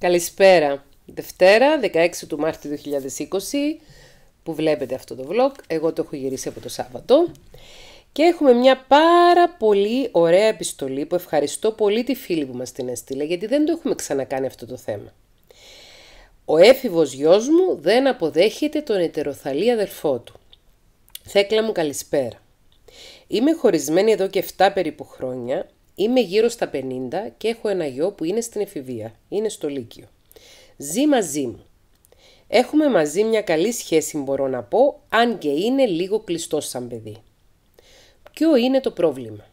Καλησπέρα, Δευτέρα, 16 του Μάρτη 2020, που βλέπετε αυτό το vlog, εγώ το έχω γυρίσει από το Σάββατο. Και έχουμε μια πάρα πολύ ωραία επιστολή που ευχαριστώ πολύ τη φίλη που μας την έστειλε, γιατί δεν το έχουμε ξανακάνει αυτό το θέμα. Ο έφηβος γιος μου δεν αποδέχεται τον ετεροθαλή αδερφό του. Θέκλα μου, καλησπέρα. Είμαι χωρισμένη εδώ και 7 περίπου χρόνια, είμαι γύρω στα 50 και έχω ένα γιο που είναι στην εφηβεία, είναι στο Λύκειο. Ζει μαζί μου. Έχουμε μαζί μια καλή σχέση, μπορώ να πω, αν και είναι λίγο κλειστός σαν παιδί. Ποιο είναι το πρόβλημα?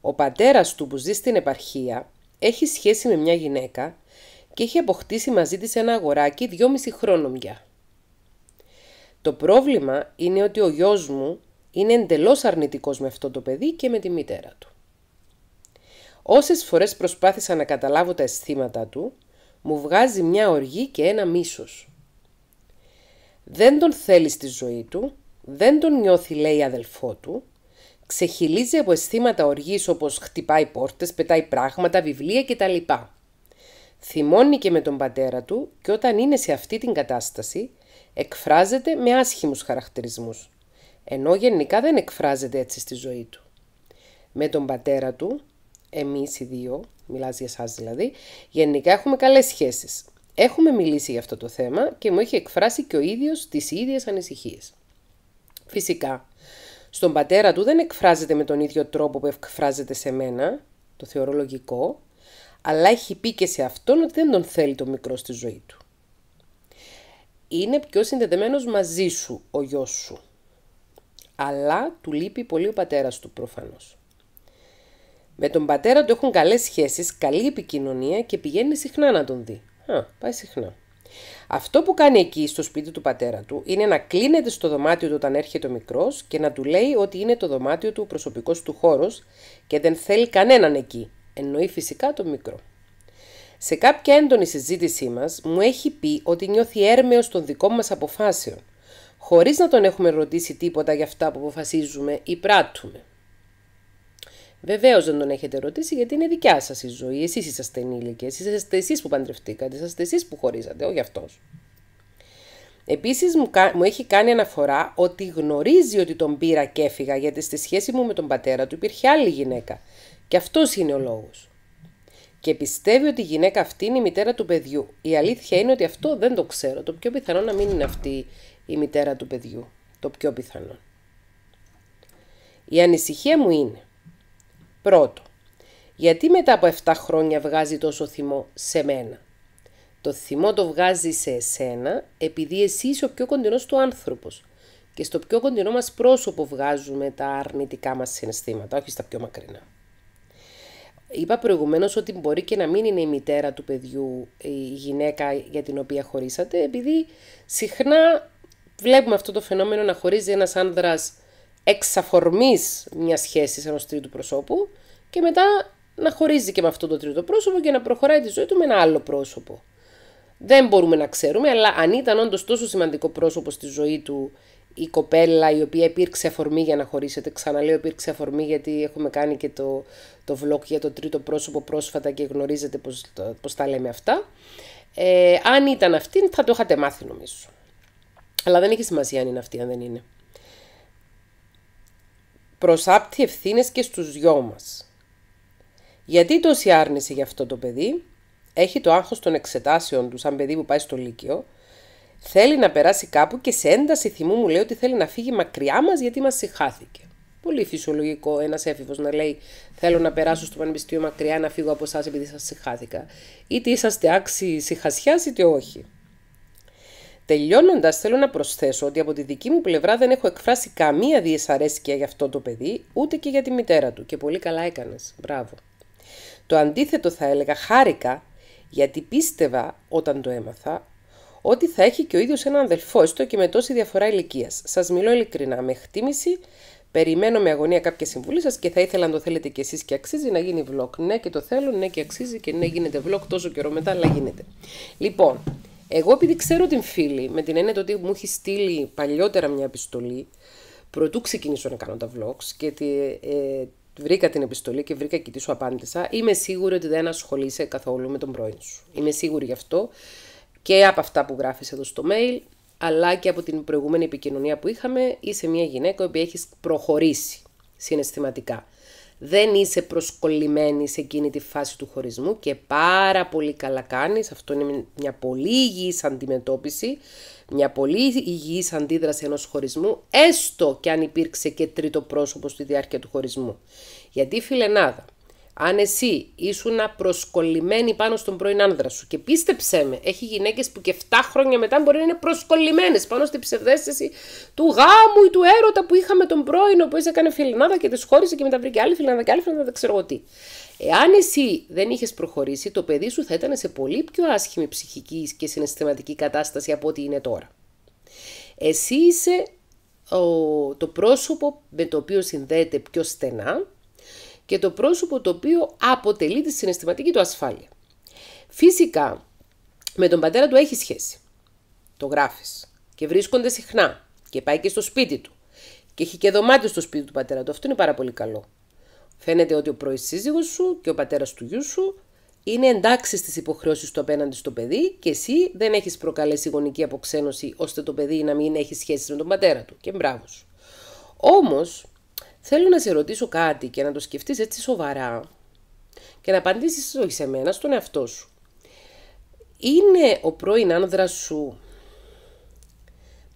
Ο πατέρας του που ζει στην επαρχία έχει σχέση με μια γυναίκα και έχει αποκτήσει μαζί της ένα αγοράκι 2,5 χρόνων πια. Το πρόβλημα είναι ότι ο γιος μου είναι εντελώς αρνητικός με αυτό το παιδί και με τη μητέρα του. Όσες φορές προσπάθησα να καταλάβω τα αισθήματα του, μου βγάζει μια οργή και ένα μίσος. Δεν τον θέλει στη ζωή του, δεν τον νιώθει, λέει, αδελφό του, ξεχυλίζει από αισθήματα οργής όπως χτυπάει πόρτες, πετάει πράγματα, βιβλία κτλ. Θυμώνει και με τον πατέρα του και όταν είναι σε αυτή την κατάσταση εκφράζεται με άσχημους χαρακτηρισμούς, ενώ γενικά δεν εκφράζεται έτσι στη ζωή του. Με τον πατέρα του, εμείς οι δύο, μιλάς για εσάς δηλαδή, γενικά έχουμε καλές σχέσεις. Έχουμε μιλήσει για αυτό το θέμα και μου έχει εκφράσει και ο ίδιος τις ίδιες ανησυχίες. Φυσικά, στον πατέρα του δεν εκφράζεται με τον ίδιο τρόπο που εκφράζεται σε μένα, το θεωρώ λογικό, αλλά έχει πει και σε αυτόν ότι δεν τον θέλει το μικρό στη ζωή του. Είναι πιο συνδεδεμένος μαζί σου ο γιος σου, αλλά του λείπει πολύ ο πατέρας του προφανώς. Με τον πατέρα του έχουν καλές σχέσεις, καλή επικοινωνία και πηγαίνει συχνά να τον δει. Πάει συχνά. Αυτό που κάνει εκεί στο σπίτι του πατέρα του είναι να κλείνεται στο δωμάτιο του όταν έρχεται ο μικρός και να του λέει ότι είναι το δωμάτιο του, ο προσωπικός του χώρος και δεν θέλει κανέναν εκεί. Εννοεί φυσικά τον μικρό. Σε κάποια έντονη συζήτησή μας μου έχει πει ότι νιώθει έρμεος των δικών μας αποφάσεων, χωρίς να τον έχουμε ρωτήσει τίποτα για αυτά που αποφασίζουμε ή πράττουμε. Βεβαίως δεν τον έχετε ρωτήσει γιατί είναι δικιά σας η ζωή, εσείς είσαστε ενήλικες, είσαστε εσείς που παντρευτήκατε, είσαστε εσείς που χωρίζατε, όχι αυτός. Επίσης μου έχει κάνει αναφορά ότι γνωρίζει ότι τον πήρα και έφυγα γιατί στη σχέση μου με τον πατέρα του υπήρχε άλλη γυναίκα και αυτός είναι ο λόγος. Και πιστεύει ότι η γυναίκα αυτή είναι η μητέρα του παιδιού. Η αλήθεια είναι ότι αυτό δεν το ξέρω, το πιο πιθανό να μην είναι αυτή η μητέρα του παιδιού, το πιο πιθανό. Η ανησυχία μου είναι: πρώτο, γιατί μετά από 7 χρόνια βγάζει τόσο θυμό σε μένα? Το θυμό το βγάζει σε εσένα επειδή εσύ είσαι ο πιο κοντινός του άνθρωπος και στο πιο κοντινό μας πρόσωπο βγάζουμε τα αρνητικά μας συναισθήματα, όχι στα πιο μακρινά. Είπα προηγουμένως ότι μπορεί και να μην είναι η μητέρα του παιδιού η γυναίκα για την οποία χωρίσατε, επειδή συχνά βλέπουμε αυτό το φαινόμενο να χωρίζει ένας άνδρας εξ αφορμής μιας σχέσης ενός τρίτου προσώπου και μετά να χωρίζει και με αυτό το τρίτο πρόσωπο και να προχωράει τη ζωή του με ένα άλλο πρόσωπο. Δεν μπορούμε να ξέρουμε, αλλά αν ήταν όντως τόσο σημαντικό πρόσωπο στη ζωή του η κοπέλα η οποία υπήρξε αφορμή για να χωρίσετε, ξαναλέω υπήρξε αφορμή γιατί έχουμε κάνει και το vlog για το τρίτο πρόσωπο πρόσφατα και γνωρίζετε πώς τα λέμε αυτά, αν ήταν αυτή θα το είχατε μάθει νομίζω. Αλλά δεν έχει σημασία αν είναι αυτή, αν δεν είναι. Προσάπτει ευθύνες και στους δυο μας. Γιατί τόση άρνηση για αυτό το παιδί? Έχει το άγχος των εξετάσεων του σαν παιδί που πάει στο Λύκειο. Θέλει να περάσει κάπου και σε ένταση θυμού μου λέει ότι θέλει να φύγει μακριά μας γιατί μας συχάθηκε. Πολύ φυσιολογικό ένας έφηβος να λέει: θέλω να περάσω στο πανεπιστήμιο μακριά, να φύγω από εσάς επειδή σας συχάθηκα. Είτε είσαστε άξιοι συχασιάς είτε όχι. Τελειώνοντας, θέλω να προσθέσω ότι από τη δική μου πλευρά δεν έχω εκφράσει καμία δυσαρέσκεια για αυτό το παιδί, ούτε και για τη μητέρα του. Και πολύ καλά έκανες. Μπράβο. Το αντίθετο θα έλεγα, χάρηκα, γιατί πίστευα όταν το έμαθα ότι θα έχει και ο ίδιος έναν αδελφό, έστω και με τόση διαφορά ηλικίας. Σας μιλώ ειλικρινά, με εκτίμηση, περιμένω με αγωνία κάποια συμβουλή σας και θα ήθελα, αν το θέλετε κι εσείς και αξίζει, να γίνει vlog. Ναι, και το θέλω, ναι, και αξίζει και ναι, γίνεται vlog τόσο καιρό μετά, αλλά γίνεται. Λοιπόν. Εγώ επειδή ξέρω την φίλη, με την έννοια ότι μου έχει στείλει παλιότερα μια επιστολή, προτού ξεκινήσω να κάνω τα vlogs και Βρήκα την επιστολή και βρήκα και τι σου απάντησα. Είμαι σίγουρη ότι δεν ασχολείσαι καθόλου με τον πρώην σου. Είμαι σίγουρη γι' αυτό και από αυτά που γράφεις εδώ στο mail, αλλά και από την προηγούμενη επικοινωνία που είχαμε. Είσαι μια γυναίκα που έχεις προχωρήσει συναισθηματικά. Δεν είσαι προσκολλημένη σε εκείνη τη φάση του χωρισμού και πάρα πολύ καλά κάνεις. Αυτό είναι μια πολύ υγιής αντιμετώπιση, μια πολύ υγιής αντίδραση ενός χωρισμού, έστω και αν υπήρξε και τρίτο πρόσωπο στη διάρκεια του χωρισμού. Γιατί, φιλενάδα, αν εσύ ήσουν προσκολλημένη πάνω στον πρώην άνδρα σου, και πίστεψέ με, έχει γυναίκες που και 7 χρόνια μετά μπορεί να είναι προσκολλημένες πάνω στην ψευδέστηση του γάμου ή του έρωτα που είχαμε τον πρώην, ο οποίος έκανε φιλενάδα και της χώρισε και μετά βρήκε άλλη φιλενάδα και άλλη φιλενάδα, δεν ξέρω τι. Εάν εσύ δεν είχες προχωρήσει, το παιδί σου θα ήταν σε πολύ πιο άσχημη ψυχική και συναισθηματική κατάσταση από ό,τι είναι τώρα. Εσύ είσαι το πρόσωπο με το οποίο συνδέεται πιο στενά και το πρόσωπο το οποίο αποτελεί τη συναισθηματική του ασφάλεια. Φυσικά, με τον πατέρα του έχει σχέση. Το γράφεις. Και βρίσκονται συχνά. Και πάει και στο σπίτι του. Και έχει και δωμάτιο στο σπίτι του πατέρα του. Αυτό είναι πάρα πολύ καλό. Φαίνεται ότι ο πρώην σύζυγος σου και ο πατέρας του γιού σου είναι εντάξει στις υποχρεώσεις του απέναντι στο παιδί και εσύ δεν έχεις προκαλέσει γονική αποξένωση ώστε το παιδί να μην έχει σχέσεις με τον πατέρα του. Και μπράβο σου. Όμως, θέλω να σε ρωτήσω κάτι και να το σκεφτείς έτσι σοβαρά και να απαντήσεις όχι σε μένα, στον εαυτό σου. Είναι ο πρώην άνδρας σου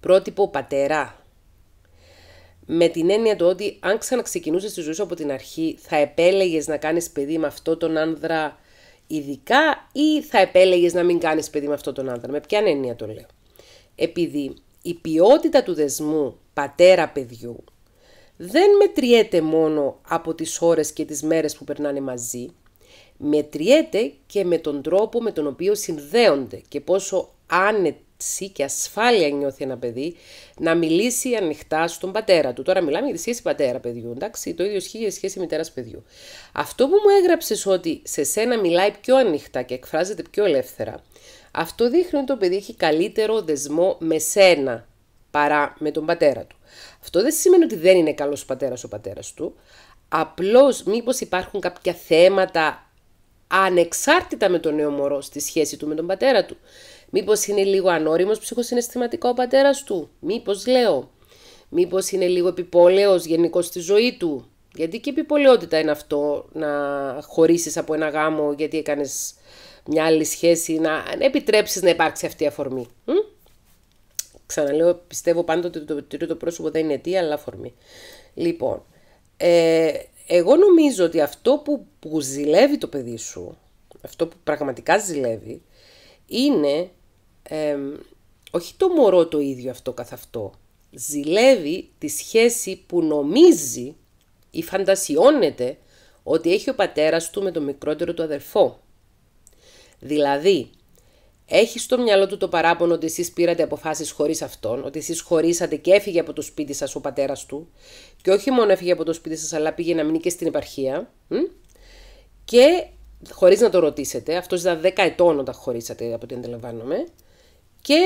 πρότυπο πατέρα, με την έννοια του ότι αν ξαναξεκινούσες τη ζωή σου από την αρχή θα επέλεγες να κάνεις παιδί με αυτό τον άνδρα ειδικά ή θα επέλεγες να μην κάνεις παιδί με αυτό τον άνδρα? Με ποια έννοια το λέω? Επειδή η ποιότητα του δεσμού πατέρα-παιδιού δεν μετριέται μόνο από τις ώρες και τις μέρες που περνάνε μαζί, μετριέται και με τον τρόπο με τον οποίο συνδέονται και πόσο άνεση και ασφάλεια νιώθει ένα παιδί να μιλήσει ανοιχτά στον πατέρα του. Τώρα μιλάμε για τη σχέση πατέρα-παιδιού, εντάξει, το ίδιο ισχύει για τη σχέση μητέρας-παιδιού. Αυτό που μου έγραψες ότι σε σένα μιλάει πιο ανοιχτά και εκφράζεται πιο ελεύθερα, αυτό δείχνει ότι το παιδί έχει καλύτερο δεσμό με σένα παρά με τον πατέρα του. Αυτό δεν σημαίνει ότι δεν είναι καλός πατέρας ο πατέρας του, απλώς μήπως υπάρχουν κάποια θέματα ανεξάρτητα με τον νέο μωρό στη σχέση του με τον πατέρα του. Μήπως είναι λίγο ανώριμος ψυχοσυναισθηματικά ο πατέρας του, μήπως είναι λίγο επιπόλαιος γενικώς στη ζωή του, γιατί και επιπολαιότητα είναι αυτό να χωρίσεις από ένα γάμο γιατί έκανες μια άλλη σχέση, να επιτρέψεις να υπάρξει αυτή η αφορμή. Ξαναλέω, πιστεύω πάντοτε ότι το τρίτο πρόσωπο δεν είναι αιτία, αλλά αφορμή. Λοιπόν, εγώ νομίζω ότι αυτό που ζηλεύει το παιδί σου, αυτό που πραγματικά ζηλεύει, είναι όχι το μωρό το ίδιο αυτό καθ' αυτό. Ζηλεύει τη σχέση που νομίζει ή φαντασιώνεται ότι έχει ο πατέρας του με τον μικρότερο του αδερφό. Δηλαδή, έχει στο μυαλό του το παράπονο ότι εσείς πήρατε αποφάσεις χωρίς αυτόν, ότι εσείς χωρίσατε και έφυγε από το σπίτι σας ο πατέρας του, και όχι μόνο έφυγε από το σπίτι σας, αλλά πήγε να μείνει και στην επαρχία, και χωρίς να το ρωτήσετε, αυτός ήταν 10 ετών όταν χωρίσατε, από ό,τι αντιλαμβάνομαι, και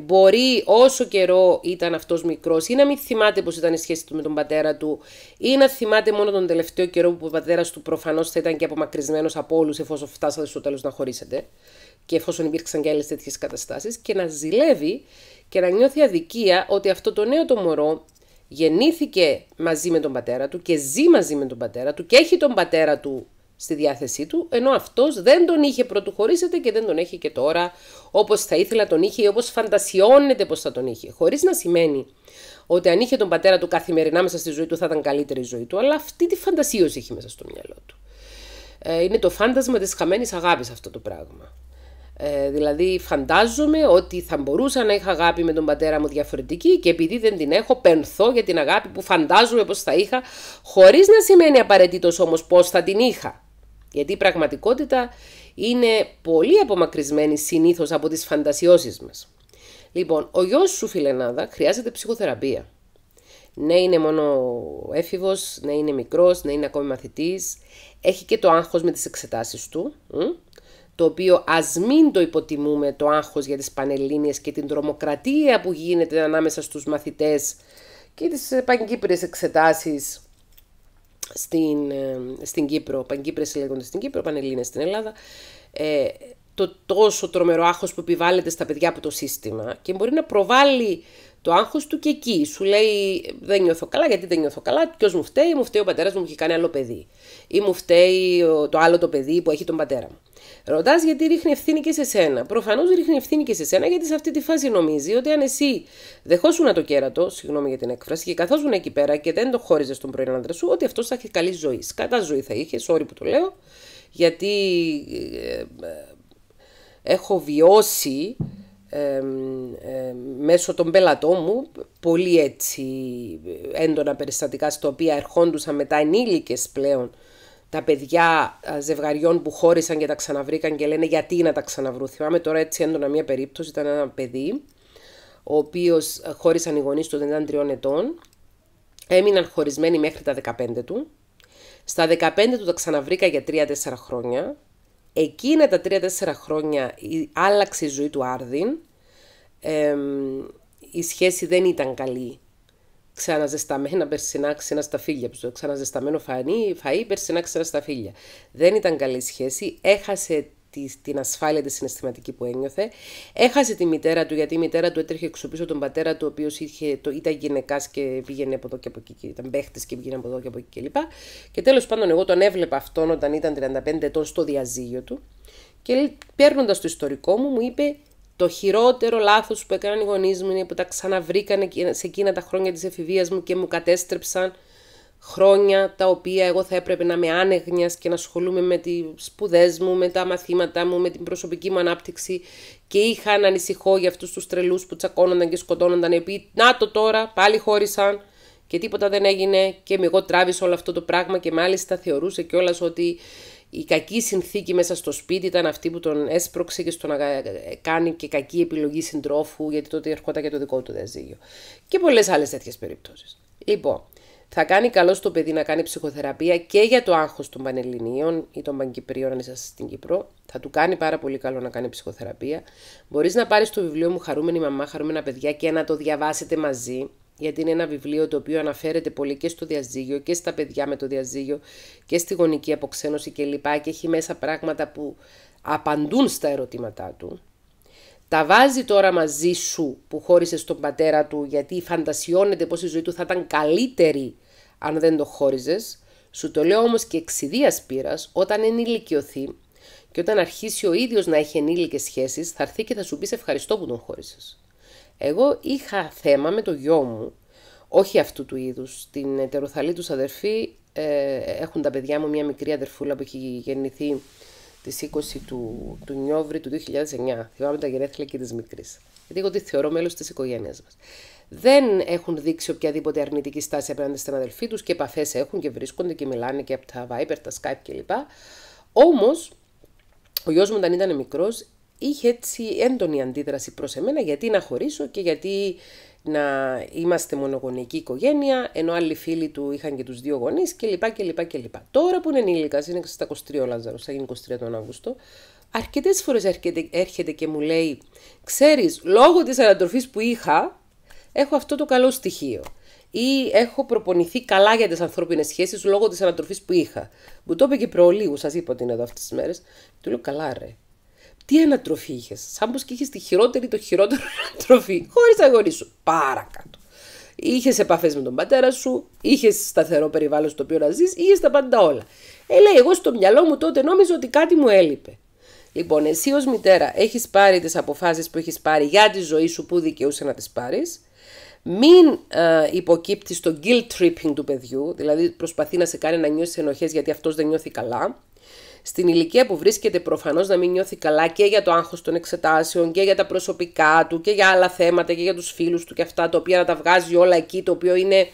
μπορεί όσο καιρό ήταν αυτός μικρός, ή να μην θυμάται πως ήταν η σχέση του με τον πατέρα του, ή να θυμάται μόνο τον τελευταίο καιρό που ο πατέρας του προφανώς θα ήταν και απομακρυσμένος από όλους, εφόσον φτάσατε στο τέλος να χωρίσετε. Και εφόσον υπήρξαν και άλλες τέτοιες καταστάσεις, και να ζηλεύει και να νιώθει αδικία ότι αυτό το νέο το μωρό γεννήθηκε μαζί με τον πατέρα του και ζει μαζί με τον πατέρα του και έχει τον πατέρα του στη διάθεσή του, ενώ αυτός δεν τον είχε πρωτού χωρίσετε και δεν τον έχει και τώρα όπως θα ήθελα τον είχε ή όπως φαντασιώνεται πως θα τον είχε. Χωρίς να σημαίνει ότι αν είχε τον πατέρα του καθημερινά μέσα στη ζωή του θα ήταν καλύτερη η ζωή του, αλλά αυτή τη φαντασίωση είχε μέσα στο μυαλό του. Είναι το φάντασμα της χαμένης αγάπης αυτό το πράγμα. Δηλαδή φαντάζομαι ότι θα μπορούσα να είχα αγάπη με τον πατέρα μου διαφορετική και επειδή δεν την έχω πενθώ για την αγάπη που φαντάζομαι πως θα είχα, χωρίς να σημαίνει απαραίτητος όμως πως θα την είχα, γιατί η πραγματικότητα είναι πολύ απομακρυσμένη συνήθως από τις φαντασιώσεις μας. Λοιπόν, ο γιος σου, φιλενάδα, χρειάζεται ψυχοθεραπεία. Ναι, είναι μόνο έφηβος, ναι, είναι μικρός, ναι, είναι ακόμη μαθητής, έχει και το άγχος με τις εξετάσεις του, το οποίο ας μην το υποτιμούμε το άγχος για τις πανελλήνιες και την τρομοκρατία που γίνεται ανάμεσα στους μαθητές και τις πανκύπριες εξετάσεις στην Κύπρο, Παγκύπρες λέγονται στην Κύπρο, Πανελλήνες στην Ελλάδα, το τόσο τρομερό άγχος που επιβάλλεται στα παιδιά από το σύστημα, και μπορεί να προβάλλει το άγχος του και εκεί. Σου λέει δεν νιώθω καλά, γιατί δεν νιώθω καλά, ποιος μου φταίει, μου φταίει ο πατέρας μου που έχει κάνει άλλο παιδί, ή μου φταίει το άλλο το παιδί που έχει τον πατέρα μου. Ρωτάς γιατί ρίχνει ευθύνη και σε σένα. Προφανώς ρίχνει ευθύνη και σε σένα, γιατί σε αυτή τη φάση νομίζει ότι αν εσύ δεχόσουν το κέρατο, συγγνώμη για την έκφραση, και καθόσουν εκεί πέρα και δεν το χώριζες τον πρώην άντρα σου, ότι αυτός θα έχει καλή ζωή. Κατά ζωή θα είχε, sorry που το λέω, γιατί έχω βιώσει μέσω των πελατών μου πολύ έτσι έντονα περιστατικά, στα οποία ερχόντουσαν μετά ενήλικες πλέον τα παιδιά ζευγαριών που χώρισαν και τα ξαναβρήκαν και λένε γιατί να τα ξαναβρούν. Θυμάμαι τώρα έτσι έντονα μία περίπτωση, ήταν ένα παιδί ο οποίος χώρισαν οι γονείς του, ήταν 3 ετών, έμειναν χωρισμένοι μέχρι τα 15 του, στα 15 του τα ξαναβρήκα για 3-4 χρόνια, εκείνα τα 3-4 χρόνια άλλαξε η ζωή του άρδιν, η σχέση δεν ήταν καλή. Ξαναζεσταμένα περσινά ξένα σταφύλια. Ξαναζεσταμένο φαΐ, περσινά ξένα σταφύλια. Δεν ήταν καλή σχέση. Έχασε την ασφάλεια τη συναισθηματική που ένιωθε. Έχασε τη μητέρα του, γιατί η μητέρα του έτρεχε εξωπίσω τον πατέρα του, ο οποίος ήταν γυναικάς και πήγαινε από εδώ και από εκεί. Ήταν παίχτης και πήγαινε από εδώ και από εκεί κλπ. Και τέλος πάντων, εγώ τον έβλεπα αυτόν όταν ήταν 35 ετών στο διαζύγιο του. Και παίρνοντας το ιστορικό μου, μου είπε: το χειρότερο λάθος που έκαναν οι γονείς μου είναι που τα ξαναβρήκαν σε εκείνα τα χρόνια της εφηβείας μου και μου κατέστρεψαν χρόνια τα οποία εγώ θα έπρεπε να είμαι άνεγνιας και να ασχολούμαι με τις σπουδές μου, με τα μαθήματά μου, με την προσωπική μου ανάπτυξη, και είχα να ανησυχώ για αυτούς τους τρελούς που τσακώνονταν και σκοτώνονταν, επειδή να το τώρα πάλι χώρισαν και τίποτα δεν έγινε και εγώ τράβησα όλο αυτό το πράγμα. Και μάλιστα θεωρούσε κιόλας ότι η κακή συνθήκη μέσα στο σπίτι ήταν αυτή που τον έσπρωξε και στο να κάνει και κακή επιλογή συντρόφου, γιατί τότε ερχόταν και το δικό του διαζύγιο. Και πολλές άλλες τέτοιες περιπτώσεις. Λοιπόν, θα κάνει καλό στο παιδί να κάνει ψυχοθεραπεία και για το άγχος των Πανελληνίων ή των Παγκυπρίων, αν είσαστε στην Κύπρο. Θα του κάνει πάρα πολύ καλό να κάνει ψυχοθεραπεία. Μπορείς να πάρεις το βιβλίο μου «Χαρούμενη μαμά, χαρούμενα παιδιά» και να το διαβάσετε μαζί, γιατί είναι ένα βιβλίο το οποίο αναφέρεται πολύ και στο διαζύγιο και στα παιδιά με το διαζύγιο και στη γονική αποξένωση κλπ. Και έχει μέσα πράγματα που απαντούν στα ερωτήματά του. Τα βάζει τώρα μαζί σου που χώρισε τον πατέρα του, γιατί φαντασιώνεται πως η ζωή του θα ήταν καλύτερη αν δεν το χώριζες. Σου το λέω όμως και εξιδίας πείρας, όταν ενηλικιωθεί και όταν αρχίσει ο ίδιος να έχει ενήλικες σχέσεις, θα έρθει και θα σου πει: ευχαριστώ που τον χώρισες. Εγώ είχα θέμα με το γιο μου, όχι αυτού του είδους, την ετεροθαλή του αδερφή. Έχουν τα παιδιά μου μια μικρή αδερφούλα που έχει γεννηθεί τις 20 του Νιόβρη του 2009. Θυμάμαι τα γενέθλια και της μικρής, γιατί εγώ τη θεωρώ μέλος της οικογένειας μας. Δεν έχουν δείξει οποιαδήποτε αρνητική στάση απέναντι στην αδερφή τους, και επαφές έχουν και βρίσκονται και μιλάνε και από τα Viber, τα Skype κλπ. Όμως, ο γιος μου όταν ήταν μικρός είχε έτσι έντονη αντίδραση προς εμένα, γιατί να χωρίσω και γιατί να είμαστε μονογονική οικογένεια, ενώ άλλοι φίλοι του είχαν και τους 2 γονείς κλπ. Τώρα που είναι ενήλικας, είναι στα 23 ο Λάζαρος, θα γίνει 23 τον Αύγουστο, αρκετές φορές έρχεται και μου λέει: ξέρεις, λόγω της ανατροφής που είχα, έχω αυτό το καλό στοιχείο. Ή έχω προπονηθεί καλά για τις ανθρώπινες σχέσεις λόγω της ανατροφής που είχα. Μου το είπε και προλίγου, σας είπα ότι είναι εδώ αυτές τις μέρες. Του λέω: καλά, ρε. Τι ανατροφή είχες, σαν πως και είχες τη χειρότερη, το χειρότερο ανατροφή, χωρίς τα γονείς σου, παρακάτω. Είχες επαφές με τον πατέρα σου, είχες σταθερό περιβάλλον στο οποίο να ζεις, είχες τα πάντα όλα. Λέει, εγώ στο μυαλό μου τότε νόμιζα ότι κάτι μου έλειπε. Λοιπόν, εσύ ως μητέρα έχεις πάρει τις αποφάσεις που έχεις πάρει για τη ζωή σου που δικαιούσε να τις πάρεις. Μην υποκύπτεις στο guilt tripping του παιδιού, δηλαδή προσπαθεί να σε κάνει να νιώσεις ενοχές γιατί αυτός δεν νιώθει καλά. Στην ηλικία που βρίσκεται, προφανώς να μην νιώθει καλά και για το άγχος των εξετάσεων και για τα προσωπικά του και για άλλα θέματα και για τους φίλους του και αυτά, τα οποία να τα βγάζει όλα εκεί, το οποίο είναι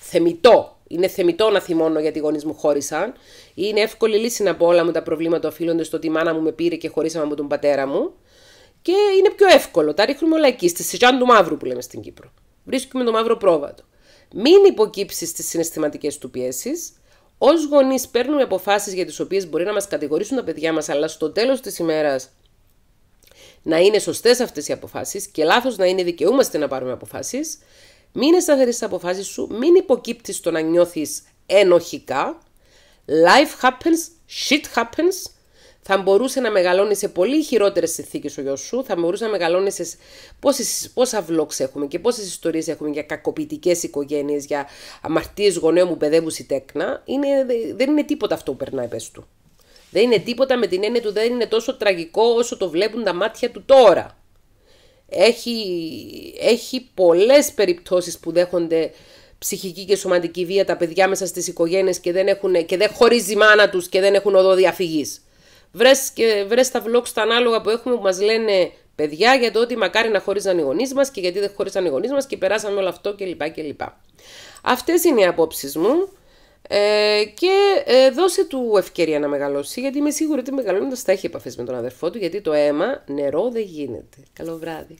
θεμιτό. Είναι θεμιτό να θυμώνω γιατί οι γονείς μου χώρισαν. Είναι εύκολη λύση να πω όλα μου τα προβλήματα οφείλονται στο ότι η μάνα μου με πήρε και χωρίσαμε με τον πατέρα μου. Και είναι πιο εύκολο. Τα ρίχνουμε όλα εκεί, στη σιτζάν του μαύρου που λέμε στην Κύπρο. Βρίσκουμε το μαύρο πρόβατο. Μην υποκύψεις στις συναισθηματικές του πιέσεις. Ως γονείς παίρνουμε αποφάσεις για τις οποίες μπορεί να μας κατηγορήσουν τα παιδιά μας, αλλά στο τέλος της ημέρας να είναι σωστές αυτές οι αποφάσεις και λάθος να είναι, δικαιούμαστε να πάρουμε αποφάσεις. Μην είναι σταθερή στις αποφάσεις σου, μην υποκύπτεις στο να νιώθεις ενοχικά, life happens, shit happens, θα μπορούσε να μεγαλώνει σε πολύ χειρότερες συνθήκες ο γιος σου, θα μπορούσε να μεγαλώνει σε πόσα vlogs έχουμε και πόσες ιστορίες έχουμε για κακοποιητικές οικογένειες, για αμαρτίες γονέων μου παιδεύουση τέκνα. Δεν είναι τίποτα αυτό που περνάει πες του. Δεν είναι τίποτα με την έννοια του, δεν είναι τόσο τραγικό όσο το βλέπουν τα μάτια του τώρα. Έχει πολλές περιπτώσεις που δέχονται ψυχική και σωματική βία τα παιδιά μέσα στις οικογένειες και δεν χωρίζει η μάνα τους και δεν έχουν οδό διαφυγής. Βρες τα vlogs τα ανάλογα που έχουμε που μας λένε παιδιά για το ότι μακάρι να χωρίζαν οι γονείς μας και γιατί δεν χωρίζαν οι γονείς μας και περάσαμε όλο αυτό κλπ. Αυτές είναι οι απόψεις μου. Και δώσε του ευκαιρία να μεγαλώσει, γιατί είμαι σίγουρη ότι μεγαλώνοντας θα έχει επαφές με τον αδερφό του, γιατί το αίμα νερό δεν γίνεται. Καλό βράδυ.